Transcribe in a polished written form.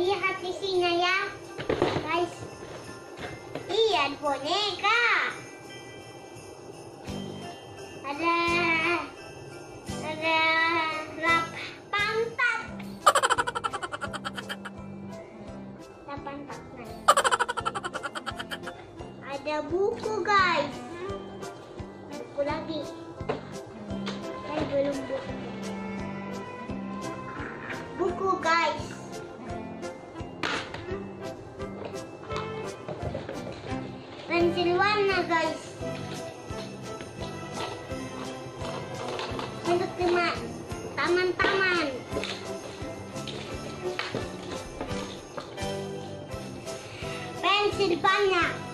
lihat di sini ya, guys. Lihat boneka. Ada pantat. Ada pantat. Ada buku, guys. Buku lagi. Saya belum buku, guys. Pensil warna, guys. Untuk taman-taman. Pensil banyak.